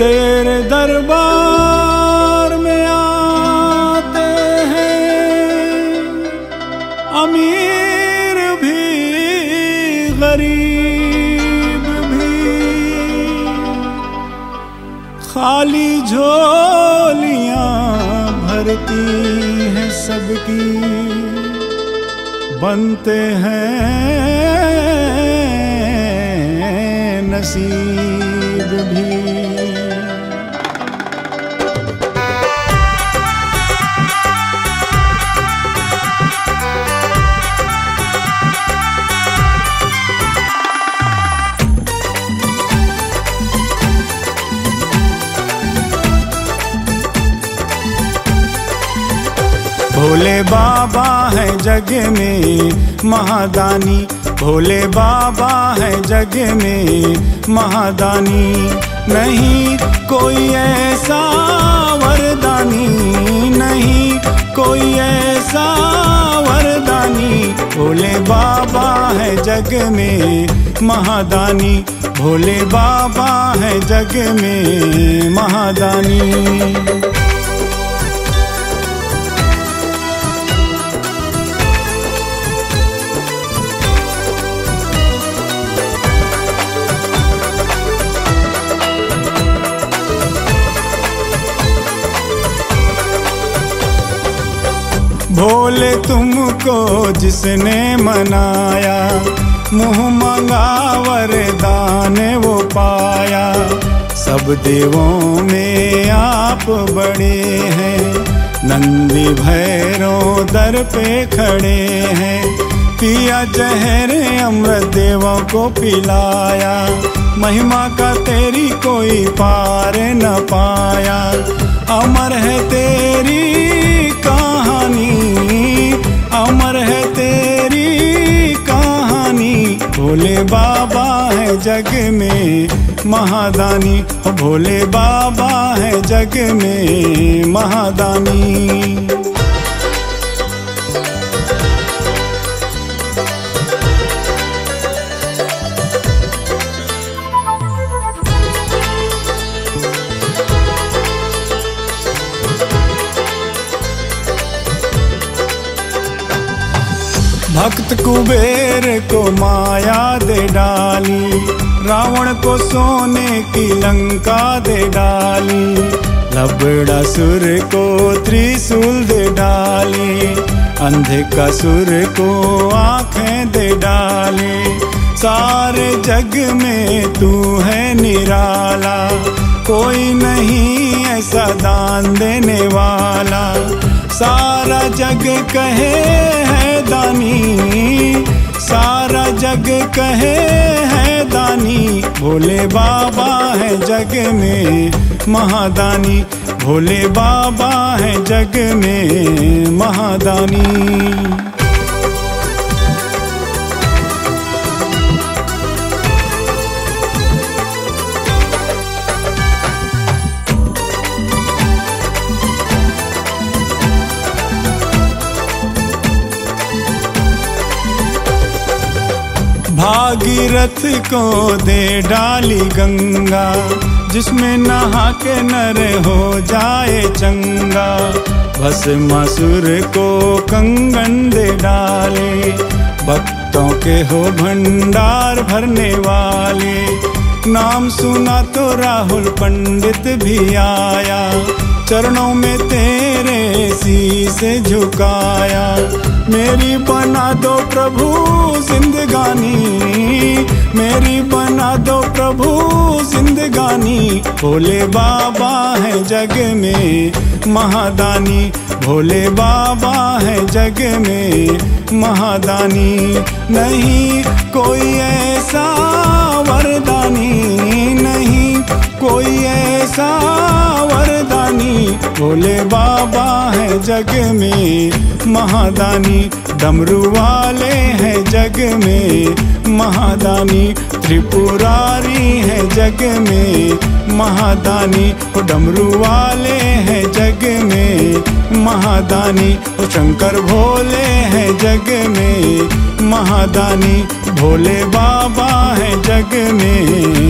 तेरे दरबार में आते हैं अमीर भी गरीब भी, खाली झोलियां भरती हैं सबकी, बनते हैं नसीब भी। भोले बाबा है जग में महादानी, भोले बाबा है जग में महादानी, नहीं कोई ऐसा वरदानी, नहीं कोई ऐसा वरदानी। भोले बाबा है जग में महादानी, भोले बाबा है जग में महादानी। भोले तुमको जिसने मनाया, मुँह मंगा वरदान वो पाया, सब देवों में आप बड़े हैं, नंदी भैरों दर पे खड़े हैं, पिया जहर अमृत देवों को पिलाया, महिमा का तेरी कोई पार न पाया, अमर है तेरी कहानी, अमर है तेरी कहानी। भोले बाबा है जग में महादानी, भोले बाबा है जग में महादानी। भक्त कुबेर को माया दे डाली, रावण को सोने की लंका दे डाली, लबड़ासुर को त्रिशूल दे डाली, अंधे का सुर को आँखें दे डाली, सारे जग में तू है निराला, कोई नहीं ऐसा दान देने वाला, सारा जग कहे है दानी, सारा जग कहे है दानी। भोले बाबा है जग में महादानी, भोले बाबा है जग में महादानी। भागीरथ को दे डाली गंगा, जिसमें नहा के नर हो जाए चंगा, भस्मासुर को कंगन दे डाले, भक्तों के हो भंडार भरने वाले, नाम सुना तो राहुल पंडित भी आया, चरणों में तेरे शीश झुकाया, मेरी बना दो प्रभु जिंदगानी, मेरी बना दो प्रभु जिंदगानी। भोले बाबा है जग में महादानी, भोले बाबा है जग में महादानी, नहीं कोई ऐसा वरदानी, नहीं कोई ऐसा वरदानी। भोले बाबा है जग में महादानी, डमरू वाले हैं जग में महादानी, त्रिपुरारी हैं जग में महादानी, डमरू वाले हैं जग में महादानी, शंकर भोले हैं जग में महादानी, भोले बाबा है जग में